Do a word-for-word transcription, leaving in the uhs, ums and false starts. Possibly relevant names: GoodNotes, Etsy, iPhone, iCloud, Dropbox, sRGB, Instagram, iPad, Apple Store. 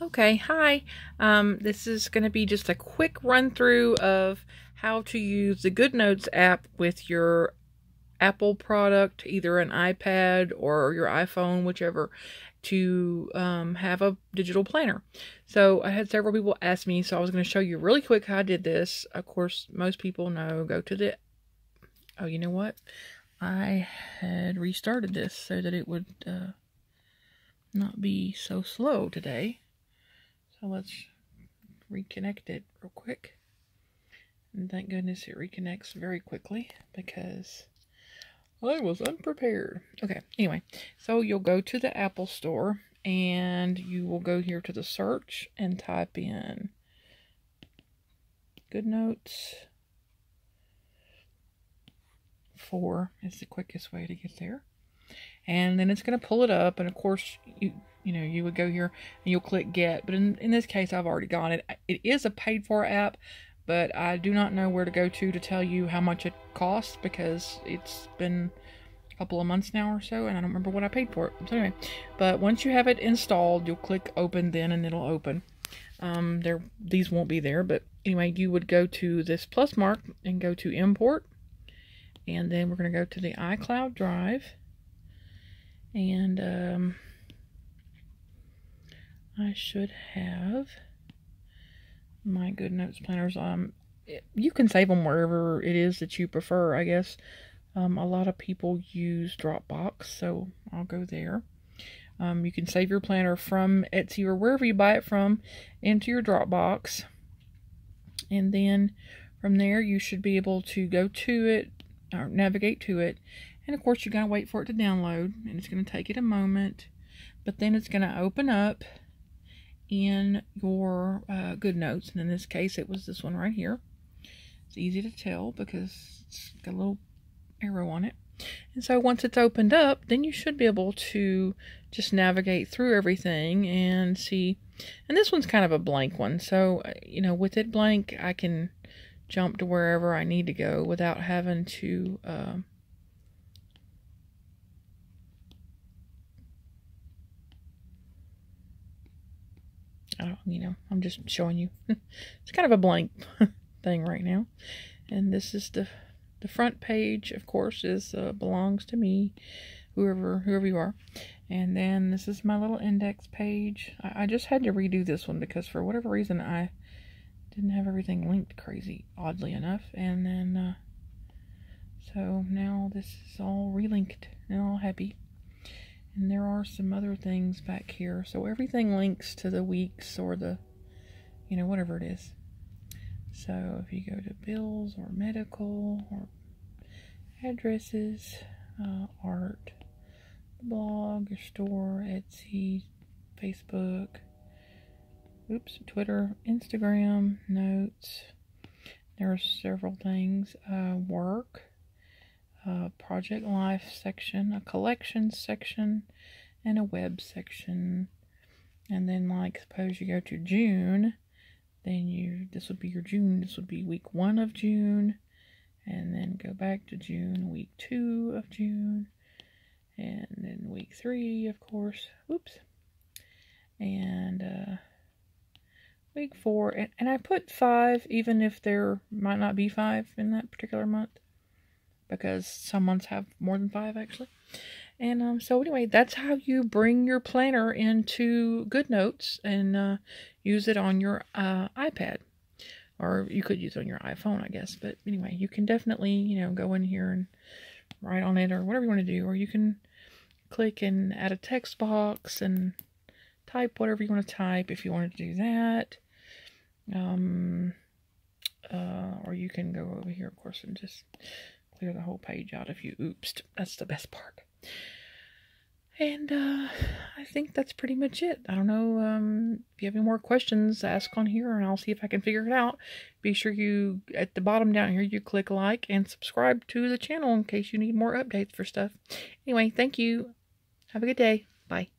Okay, hi. Um, this is going to be just a quick run through of how to use the GoodNotes app with your Apple product, either an iPad or your iPhone, whichever, to um, have a digital planner. So I had several people ask me, so I was going to show you really quick how I did this. Of course, most people know, go to the... Oh, you know what? I had restarted this so that it would uh, not be so slow today. So let's reconnect it real quick. And thank goodness it reconnects very quickly because I was unprepared. Okay, anyway, so you'll go to the Apple Store and you will go here to the search and type in GoodNotes four is the quickest way to get there. And then it's going to pull it up, and of course you you know you would go here and you'll click get, but in, in this case I've already gone. It it is a paid for app, but I do not know where to go to to tell you how much it costs because it's been a couple of months now or so and I don't remember what I paid for it. So anyway, but once you have it installed, you'll click open then and it'll open. Um, there these won't be there, but anyway, you would go to this plus mark and go to import, and then we're going to go to the iCloud drive. And um, I should have my GoodNotes planners. Um, it, you can save them wherever it is that you prefer, I guess. Um, a lot of people use Dropbox, so I'll go there. Um, you can save your planner from Etsy or wherever you buy it from into your Dropbox. And then from there, you should be able to go to it, or navigate to it. And of course, you're going to wait for it to download, and it's going to take it a moment, but then it's going to open up in your uh, GoodNotes. And in this case, it was this one right here. It's easy to tell because it's got a little arrow on it. And so once it's opened up, then you should be able to just navigate through everything and see. And this one's kind of a blank one. So, you know, with it blank, I can jump to wherever I need to go without having to... Uh, I don't, you know, I'm just showing you. It's kind of a blank thing right now. And this is the the front page, of course, is uh, belongs to me, whoever whoever you are. And then this is my little index page. I, I just had to redo this one because for whatever reason I didn't have everything linked crazy, oddly enough. And then, uh, so now this is all relinked and all happy. And there are some other things back here. So everything links to the weeks or the, you know, whatever it is. So if you go to bills or medical or addresses, uh, art, blog, your store, Etsy, Facebook, oops, Twitter, Instagram, notes. There are several things. Uh, work. Uh, project life section, a collection section, and a web section. And then, like, suppose you go to June, then you this would be your June. This would be week one of June, and then go back to June, week two of June, and then week three, of course. Oops, and uh, week four. And, and I put five, even if there might not be five in that particular month, because some months have more than five, actually. And um, so anyway, that's how you bring your planner into GoodNotes and uh, use it on your uh, iPad. Or you could use it on your iPhone, I guess. But anyway, you can definitely, you know, go in here and write on it or whatever you want to do. Or you can click and add a text box and type whatever you want to type if you wanted to do that. Um, uh, or you can go over here, of course, and just... clear the whole page out if you oopsed. That's the best part. And uh, I think that's pretty much it. I don't know um, if you have any more questions, ask on here and I'll see if I can figure it out. Be sure you, at the bottom down here, you click like and subscribe to the channel in case you need more updates for stuff. Anyway, thank you. Have a good day. Bye.